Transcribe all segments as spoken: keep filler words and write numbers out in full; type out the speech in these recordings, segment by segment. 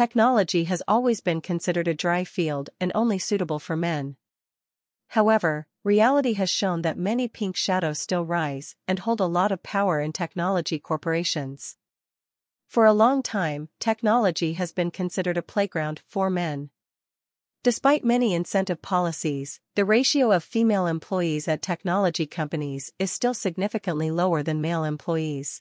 Technology has always been considered a dry field and only suitable for men. However, reality has shown that many pink shadows still rise and hold a lot of power in technology corporations. For a long time, technology has been considered a playground for men. Despite many incentive policies, the ratio of female employees at technology companies is still significantly lower than male employees.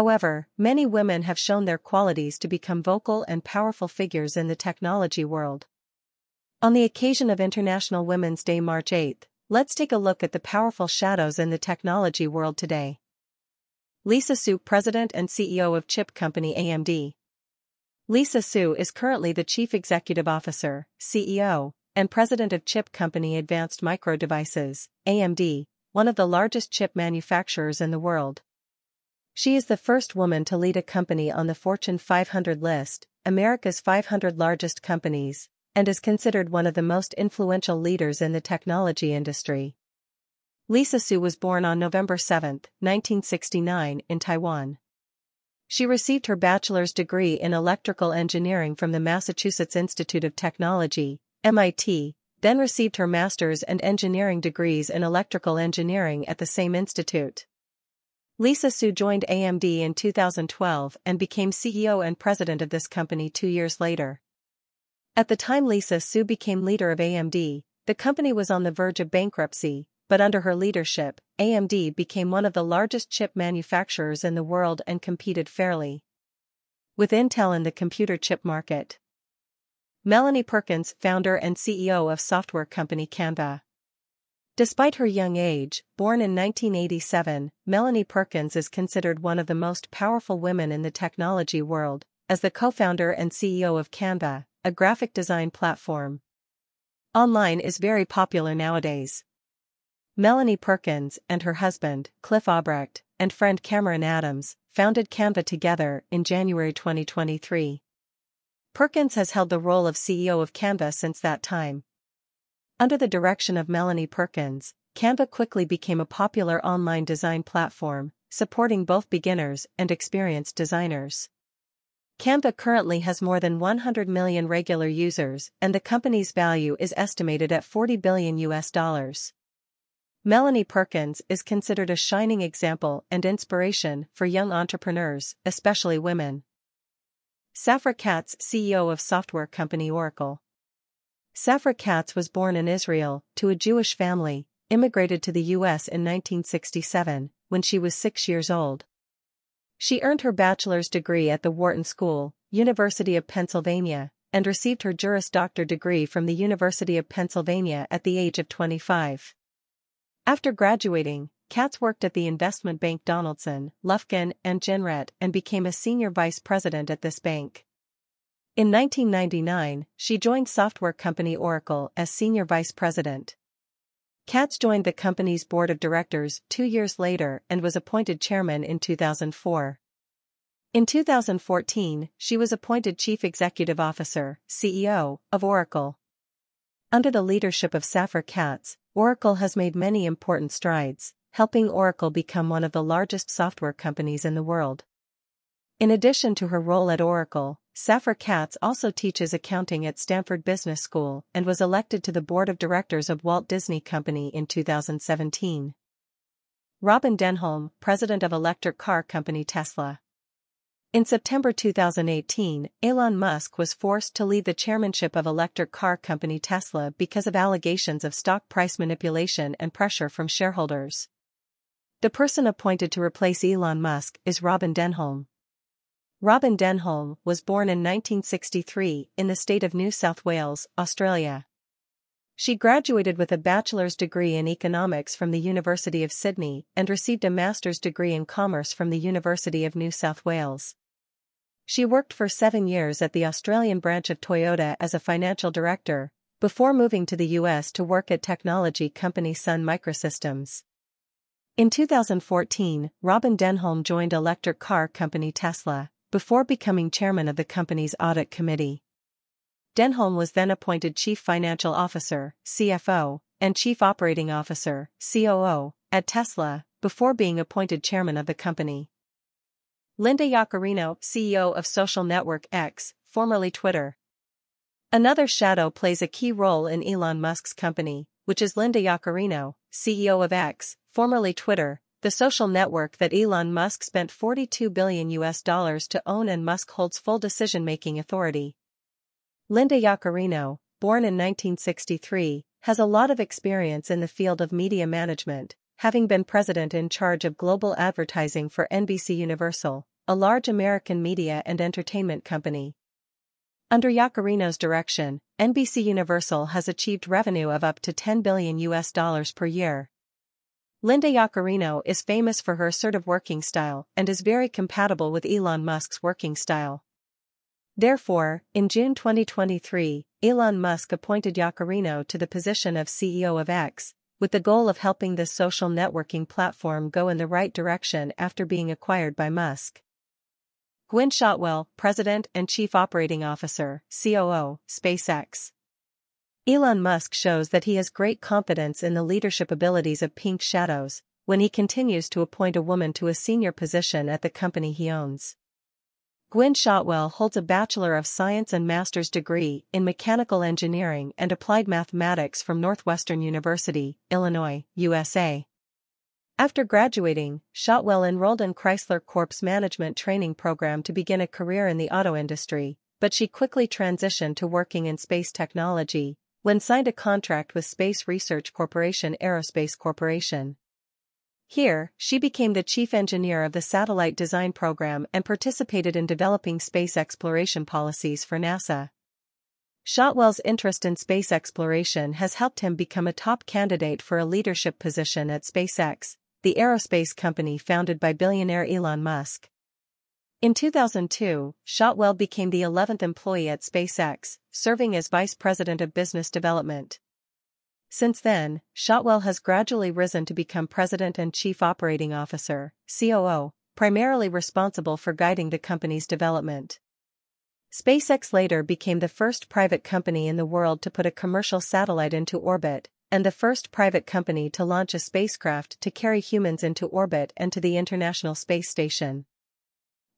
However, many women have shown their qualities to become vocal and powerful figures in the technology world. On the occasion of International Women's Day, March eighth, let's take a look at the powerful shadows in the technology world today. Lisa Su, President and C E O of chip company A M D. Lisa Su is currently the Chief Executive Officer, C E O, and President of chip company Advanced Micro Devices, A M D, one of the largest chip manufacturers in the world. She is the first woman to lead a company on the Fortune five hundred list, America's five hundred largest companies, and is considered one of the most influential leaders in the technology industry. Lisa Su was born on November seventh, nineteen sixty-nine, in Taiwan. She received her bachelor's degree in electrical engineering from the Massachusetts Institute of Technology, M I T, then received her master's and engineering degrees in electrical engineering at the same institute. Lisa Su joined A M D in two thousand twelve and became C E O and president of this company two years later. At the time Lisa Su became leader of A M D, the company was on the verge of bankruptcy. But under her leadership, A M D became one of the largest chip manufacturers in the world and competed fairly with Intel in the computer chip market. Melanie Perkins, founder and C E O of software company Canva. Despite her young age, born in nineteen eighty-seven, Melanie Perkins is considered one of the most powerful women in the technology world, as the co-founder and C E O of Canva, a graphic design platform. Online is very popular nowadays. Melanie Perkins and her husband, Cliff Obrecht, and friend Cameron Adams, founded Canva together in January twenty twenty-three. Perkins has held the role of C E O of Canva since that time. Under the direction of Melanie Perkins, Canva quickly became a popular online design platform, supporting both beginners and experienced designers. Canva currently has more than one hundred million regular users, and the company's value is estimated at forty billion U S dollars. Melanie Perkins is considered a shining example and inspiration for young entrepreneurs, especially women. Safra Catz, C E O of software company Oracle. Safra Catz was born in Israel to a Jewish family, immigrated to the U S in nineteen sixty-seven, when she was six years old. She earned her bachelor's degree at the Wharton School, University of Pennsylvania, and received her Juris Doctor degree from the University of Pennsylvania at the age of twenty-five. After graduating, Catz worked at the investment bank Donaldson, Lufkin, and Jenrette and became a senior vice president at this bank. In nineteen ninety-nine, she joined software company Oracle as senior vice president. Catz joined the company's board of directors two years later and was appointed chairman in two thousand four. In two thousand fourteen, she was appointed chief executive officer, C E O, of Oracle. Under the leadership of Safra Catz, Oracle has made many important strides, helping Oracle become one of the largest software companies in the world. In addition to her role at Oracle, Safra Catz also teaches accounting at Stanford Business School and was elected to the board of directors of Walt Disney Company in two thousand seventeen. Robyn Denholm, president of electric car company Tesla. In September two thousand eighteen, Elon Musk was forced to leave the chairmanship of electric car company Tesla because of allegations of stock price manipulation and pressure from shareholders. The person appointed to replace Elon Musk is Robyn Denholm. Robyn Denholm was born in nineteen sixty-three in the state of New South Wales, Australia. She graduated with a bachelor's degree in economics from the University of Sydney and received a master's degree in commerce from the University of New South Wales. She worked for seven years at the Australian branch of Toyota as a financial director, before moving to the U S to work at technology company Sun Microsystems. In two thousand fourteen, Robyn Denholm joined electric car company Tesla, before becoming chairman of the company's audit committee. Denholm was then appointed chief financial officer, C F O, and chief operating officer, C O O, at Tesla, before being appointed chairman of the company. Linda Yaccarino, C E O of social network X, formerly Twitter. Another shadow plays a key role in Elon Musk's company, which is Linda Yaccarino, C E O of X, formerly Twitter, the social network that Elon Musk spent forty-two billion U S dollars to own, and Musk holds full decision-making authority. Linda Yaccarino, born in nineteen sixty-three, has a lot of experience in the field of media management, having been president in charge of global advertising for N B C Universal, a large American media and entertainment company. Under Yaccarino's direction, N B C Universal has achieved revenue of up to ten billion U S dollars per year. Linda Yaccarino is famous for her assertive working style and is very compatible with Elon Musk's working style. Therefore, in June twenty twenty-three, Elon Musk appointed Yaccarino to the position of C E O of X, with the goal of helping this social networking platform go in the right direction after being acquired by Musk. Gwynne Shotwell, President and Chief Operating Officer, C O O, SpaceX. Elon Musk shows that he has great confidence in the leadership abilities of Pink Shadows when he continues to appoint a woman to a senior position at the company he owns. Gwynne Shotwell holds a Bachelor of Science and Master's degree in Mechanical Engineering and Applied Mathematics from Northwestern University, Illinois, U S A. After graduating, Shotwell enrolled in Chrysler Corp's management training program to begin a career in the auto industry, but she quickly transitioned to working in space technology when signed a contract with Space Research Corporation Aerospace Corporation. Here, she became the chief engineer of the satellite design program and participated in developing space exploration policies for NASA. Shotwell's interest in space exploration has helped him become a top candidate for a leadership position at SpaceX, the aerospace company founded by billionaire Elon Musk. In two thousand two, Shotwell became the eleventh employee at SpaceX, serving as vice president of business development. Since then, Shotwell has gradually risen to become President and Chief Operating Officer, C O O, primarily responsible for guiding the company's development. SpaceX later became the first private company in the world to put a commercial satellite into orbit, and the first private company to launch a spacecraft to carry humans into orbit and to the International Space Station,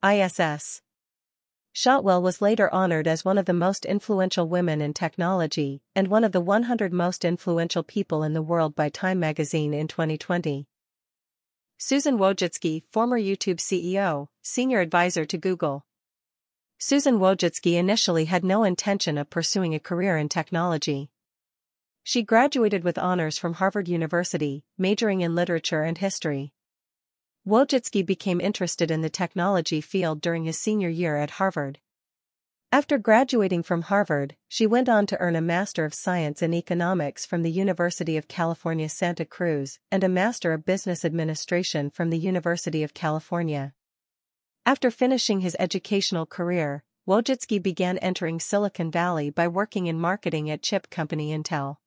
I S S. Shotwell was later honored as one of the most influential women in technology and one of the one hundred most influential people in the world by Time magazine in twenty twenty. Susan Wojcicki, former YouTube C E O, senior advisor to Google. Susan Wojcicki initially had no intention of pursuing a career in technology. She graduated with honors from Harvard University, majoring in literature and history. Wojcicki became interested in the technology field during his senior year at Harvard. After graduating from Harvard, she went on to earn a Master of Science in Economics from the University of California, Santa Cruz, and a Master of Business Administration from the University of California. After finishing his educational career, Wojcicki began entering Silicon Valley by working in marketing at chip company Intel.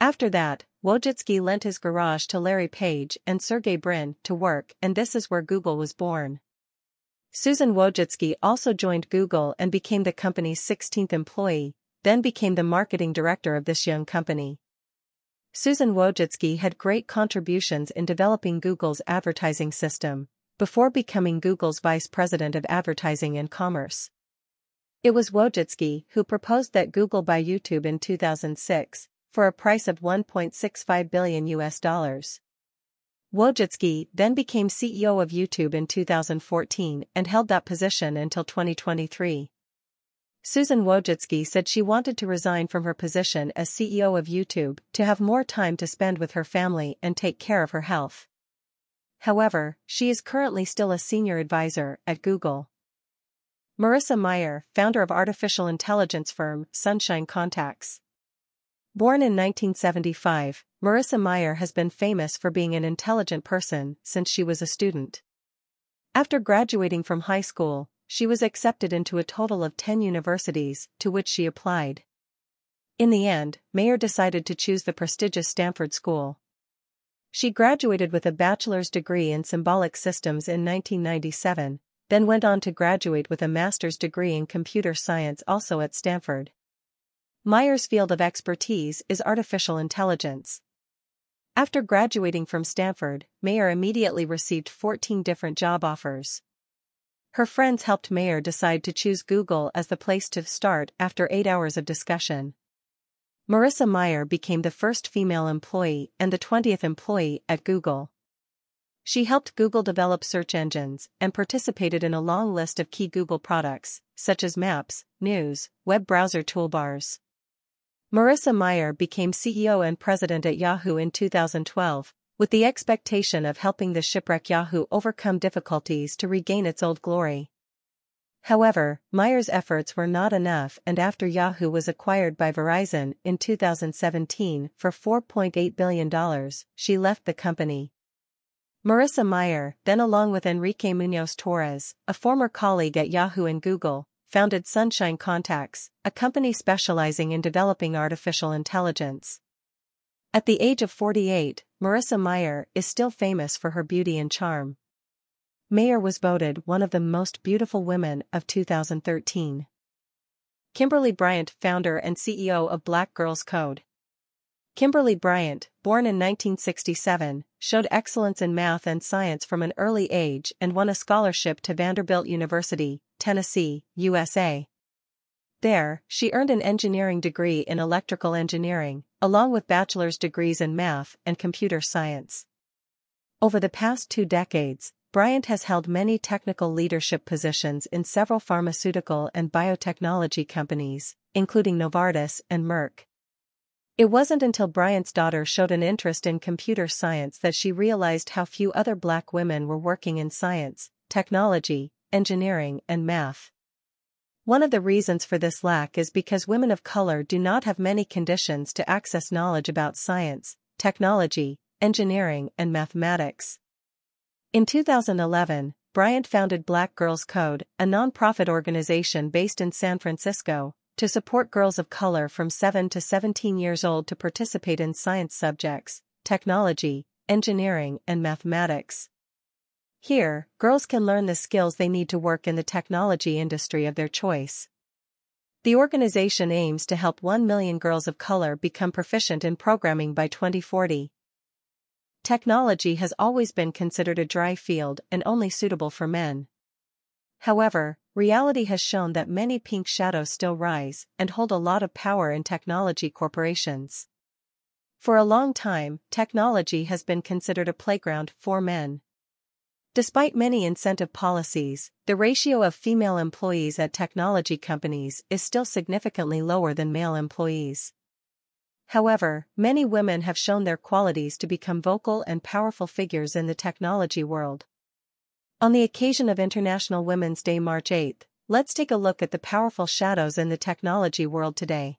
After that, Wojcicki lent his garage to Larry Page and Sergey Brin to work, and this is where Google was born. Susan Wojcicki also joined Google and became the company's sixteenth employee, then became the marketing director of this young company. Susan Wojcicki had great contributions in developing Google's advertising system, before becoming Google's vice president of advertising and commerce. It was Wojcicki who proposed that Google buy YouTube in two thousand six. For a price of one point six five billion U S dollars. Wojcicki then became C E O of YouTube in two thousand fourteen and held that position until twenty twenty-three. Susan Wojcicki said she wanted to resign from her position as C E O of YouTube to have more time to spend with her family and take care of her health. However, she is currently still a senior advisor at Google. Marissa Mayer, founder of artificial intelligence firm Sunshine Contacts. Born in nineteen seventy-five, Marissa Mayer has been famous for being an intelligent person since she was a student. After graduating from high school, she was accepted into a total of ten universities to which she applied. In the end, Mayer decided to choose the prestigious Stanford School. She graduated with a bachelor's degree in symbolic systems in nineteen ninety-seven, then went on to graduate with a master's degree in computer science also at Stanford. Mayer's field of expertise is artificial intelligence. After graduating from Stanford, Mayer immediately received fourteen different job offers. Her friends helped Mayer decide to choose Google as the place to start after eight hours of discussion. Marissa Mayer became the first female employee and the twentieth employee at Google. She helped Google develop search engines and participated in a long list of key Google products, such as Maps, News, web browser toolbars. Marissa Mayer became C E O and president at Yahoo in two thousand twelve, with the expectation of helping the shipwreck Yahoo overcome difficulties to regain its old glory. However, Mayer's efforts were not enough, and after Yahoo was acquired by Verizon in two thousand seventeen for four point eight billion dollars, she left the company. Marissa Mayer, then along with Enrique Munoz Torres, a former colleague at Yahoo and Google, founded Sunshine Contacts, a company specializing in developing artificial intelligence. At the age of forty-eight, Marissa Mayer is still famous for her beauty and charm. Mayer was voted one of the most beautiful women of two thousand thirteen. Kimberly Bryant, founder and C E O of Black Girls Code. Kimberly Bryant, born in nineteen sixty-seven, showed excellence in math and science from an early age and won a scholarship to Vanderbilt University, Tennessee, U S A. There, she earned an engineering degree in electrical engineering, along with bachelor's degrees in math and computer science. Over the past two decades, Bryant has held many technical leadership positions in several pharmaceutical and biotechnology companies, including Novartis and Merck. It wasn't until Bryant's daughter showed an interest in computer science that she realized how few other Black women were working in science, technology, engineering, and math. One of the reasons for this lack is because women of color do not have many conditions to access knowledge about science, technology, engineering, and mathematics. In two thousand eleven, Bryant founded Black Girls Code, a nonprofit organization based in San Francisco, to support girls of color from seven to seventeen years old to participate in science subjects, technology, engineering, and mathematics. Here, girls can learn the skills they need to work in the technology industry of their choice. The organization aims to help one million girls of color become proficient in programming by twenty forty. Technology has always been considered a dry field and only suitable for men. However, reality has shown that many pink shadows still rise and hold a lot of power in technology corporations. For a long time, technology has been considered a playground for men. Despite many incentive policies, the ratio of female employees at technology companies is still significantly lower than male employees. However, many women have shown their qualities to become vocal and powerful figures in the technology world. On the occasion of International Women's Day, March eighth, let's take a look at the powerful shadows in the technology world today.